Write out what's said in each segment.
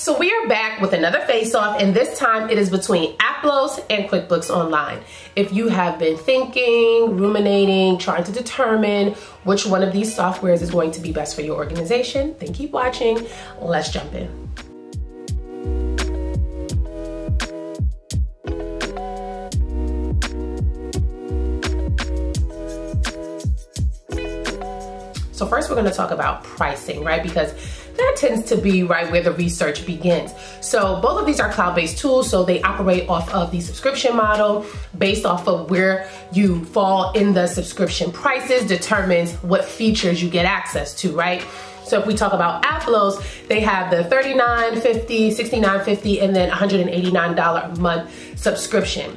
So we are back with another face-off, and this time it is between Aplos and QuickBooks Online. If you have been thinking, ruminating, trying to determine which one of these softwares is going to be best for your organization, then keep watching. Let's jump in. So first we're going to talk about pricing, right? Because that tends to be right where the research begins. So both of these are cloud-based tools, so they operate off of the subscription model. Based off of where you fall in the subscription prices determines what features you get access to, right? So if we talk about Aplos, they have the $39.50, $69.50, and then $189 a month subscription.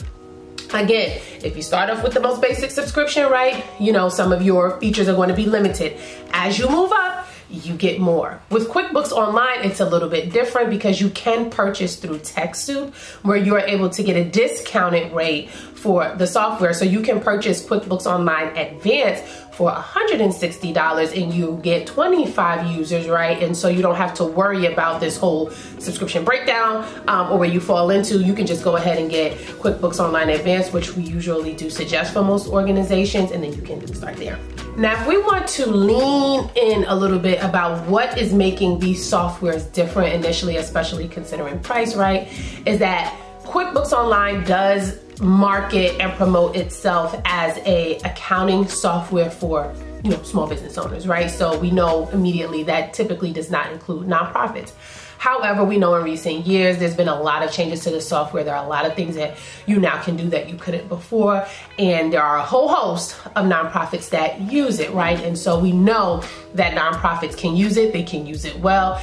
Again, if you start off with the most basic subscription, right, you know, some of your features are going to be limited. As you move up, you get more. With QuickBooks Online, it's a little bit different because you can purchase through TechSoup, where you are able to get a discounted rate for the software. So you can purchase QuickBooks Online Advanced for $160 and you get 25 users, right? And so you don't have to worry about this whole subscription breakdown or where you fall into. You can just go ahead and get QuickBooks Online Advanced, which we usually do suggest for most organizations, and then you can start there. Now, if we want to lean in a little bit about what is making these softwares different initially, especially considering price, right, is that QuickBooks Online does market and promote itself as a accounting software for, you know, small business owners, right? So we know immediately that typically does not include nonprofits. However, we know in recent years, there's been a lot of changes to the software. There are a lot of things that you now can do that you couldn't before. And there are a whole host of nonprofits that use it, right? And so we know that nonprofits can use it. They can use it well.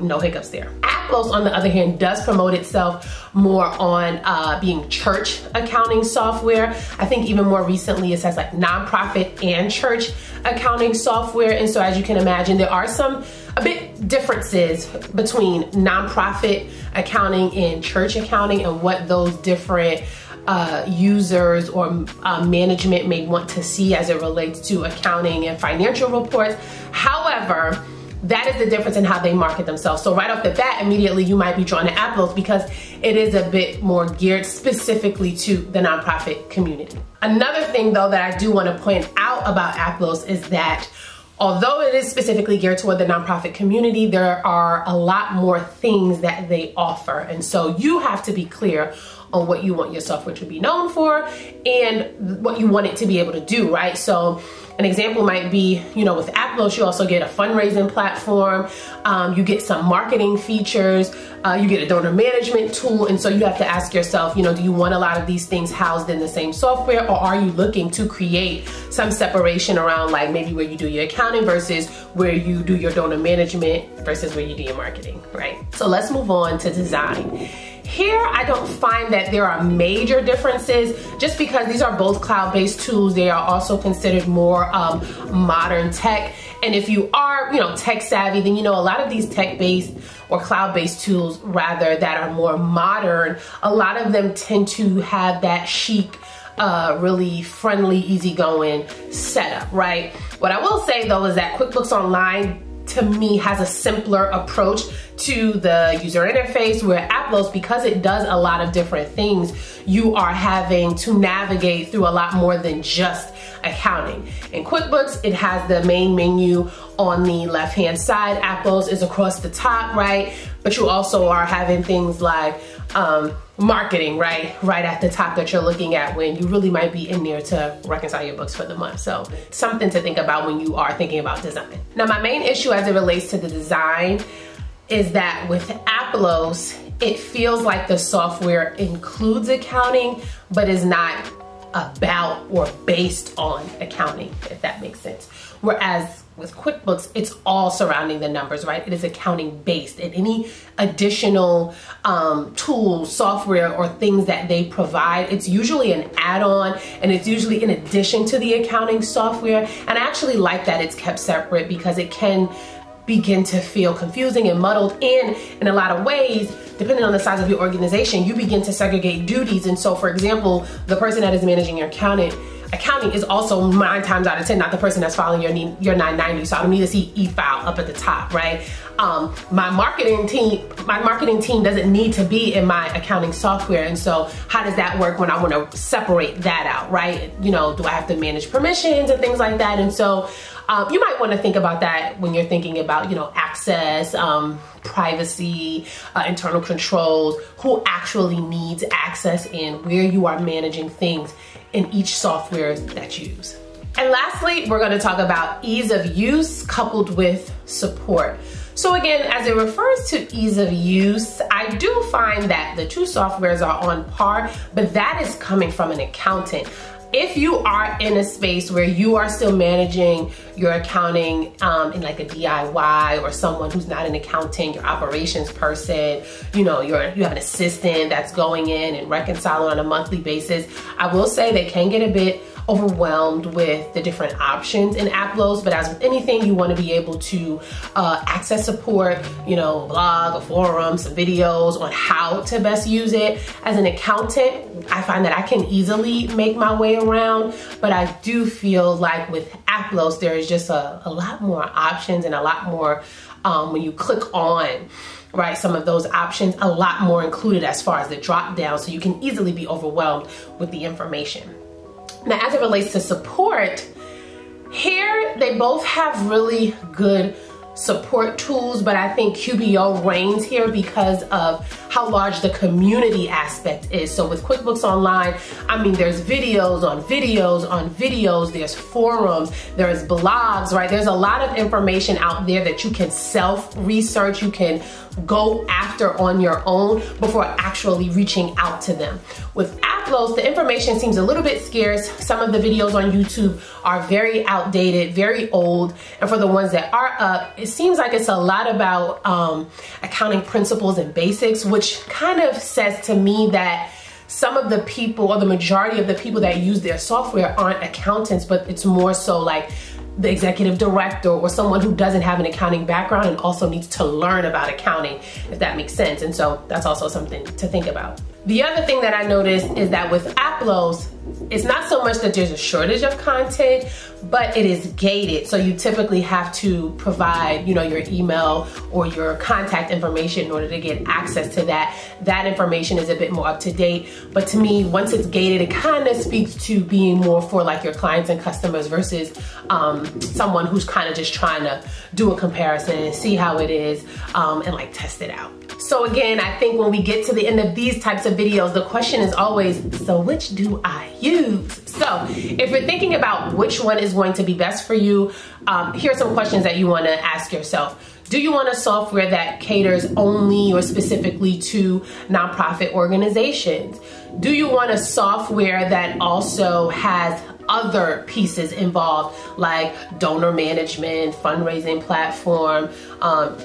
No hiccups there. Aplos, on the other hand, does promote itself more on being church accounting software. I think even more recently it says like nonprofit and church accounting software. And so as you can imagine, there are some a bit differences between nonprofit accounting and church accounting and what those different users or management may want to see as it relates to accounting and financial reports. However, that is the difference in how they market themselves. So right off the bat, immediately you might be drawn to Aplos because it is a bit more geared specifically to the nonprofit community. Another thing though that I do want to point out about Aplos is that although it is specifically geared toward the nonprofit community, there are a lot more things that they offer. And so you have to be clear on what you want your software to be known for and what you want it to be able to do, right? So an example might be, you know, with Aplos, you also get a fundraising platform, you get some marketing features, you get a donor management tool. And so you have to ask yourself, you know, do you want a lot of these things housed in the same software, or are you looking to create some separation around like maybe where you do your accounting versus where you do your donor management versus where you do your marketing, right? So let's move on to design. Here, I don't find that there are major differences just because these are both cloud-based tools. They are also considered more modern tech. And if you are, you know, tech savvy, then you know a lot of these tech-based or cloud-based tools rather that are more modern, a lot of them tend to have that chic, really friendly, easygoing setup, right? What I will say though is that QuickBooks Online to me has a simpler approach to the user interface, where Aplos, because it does a lot of different things, you are having to navigate through a lot more than just accounting. In QuickBooks, it has the main menu on the left-hand side. Aplos is across the top, right? But you also are having things like marketing, right at the top that you're looking at when you really might be in there to reconcile your books for the month. So something to think about when you are thinking about design. Now, my main issue as it relates to the design is that with Aplos, it feels like the software includes accounting, but is not about or based on accounting, if that makes sense. Whereas with QuickBooks, it's all surrounding the numbers, right? It is accounting based, and any additional tools, software, or things that they provide, it's usually an add-on, and it's usually in addition to the accounting software. And I actually like that it's kept separate because it can begin to feel confusing and muddled, and in a lot of ways, depending on the size of your organization, you begin to segregate duties. And so, for example, the person that is managing your accounting is also 9 times out of 10 not the person that's filing your 990. So I don't need to see e-file up at the top, right? my marketing team doesn't need to be in my accounting software. And so how does that work when I want to separate that out, right? You know, do I have to manage permissions and things like that? And so you might want to think about that when you're thinking about, you know, access, privacy, internal controls, who actually needs access and where you are managing things in each software that you use. And lastly, we're going to talk about ease of use coupled with support. So again, as it refers to ease of use, I do find that the two softwares are on par, but that is coming from an accountant. If you are in a space where you are still managing your accounting in like a DIY, or someone who's not an accountant, your operations person, you know, you have an assistant that's going in and reconciling on a monthly basis, I will say they can get a bit overwhelmed with the different options in Aplos, but as with anything, you want to be able to access support, you know, blog, a forum, some videos on how to best use it. As an accountant, I find that I can easily make my way around, but I do feel like with Aplos, there is just a lot more options and a lot more when you click on, right, some of those options, a lot more included as far as the drop down, so you can easily be overwhelmed with the information. Now, as it relates to support, here they both have really good support tools, but I think QBO reigns here because of how large the community aspect is. So with QuickBooks Online, I mean, there's videos on videos on videos, there's forums, there's blogs, right? There's a lot of information out there that you can self-research, you can go after on your own before actually reaching out to them. With Aplos, the information seems a little bit scarce. Some of the videos on YouTube are very outdated, very old, and for the ones that are up, it seems like it's a lot about accounting principles and basics, which kind of says to me that some of the people, or the majority of the people that use their software, aren't accountants, but it's more so like the executive director or someone who doesn't have an accounting background and also needs to learn about accounting, if that makes sense. And so that's also something to think about. The other thing that I noticed is that with Aplos, it's not so much that there's a shortage of content, but it is gated. So you typically have to provide, you know, your email or your contact information in order to get access to that. That information is a bit more up to date. But to me, once it's gated, it kind of speaks to being more for like your clients and customers versus someone who's kind of just trying to do a comparison and see how it is and like test it out. So again, I think when we get to the end of these types of videos, the question is always, so which do I use? So if you're thinking about which one is going to be best for you, here are some questions that you want to ask yourself. Do you want a software that caters only or specifically to nonprofit organizations? Do you want a software that also has other pieces involved, like donor management, fundraising platform,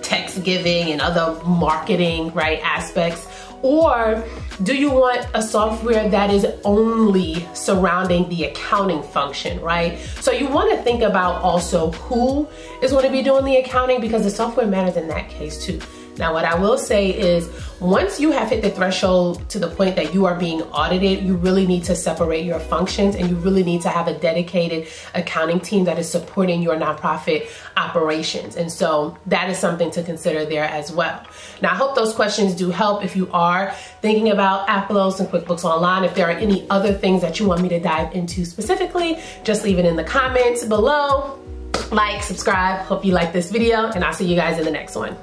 text giving, and other marketing, right, aspects? Or do you want a software that is only surrounding the accounting function, right? So you want to think about also who is going to be doing the accounting, because the software matters in that case too. Now, what I will say is, once you have hit the threshold to the point that you are being audited, you really need to separate your functions, and you really need to have a dedicated accounting team that is supporting your nonprofit operations. And so that is something to consider there as well. Now, I hope those questions do help if you are thinking about Aplos and QuickBooks Online. If there are any other things that you want me to dive into specifically, just leave it in the comments below. Like, subscribe, hope you like this video, and I'll see you guys in the next one.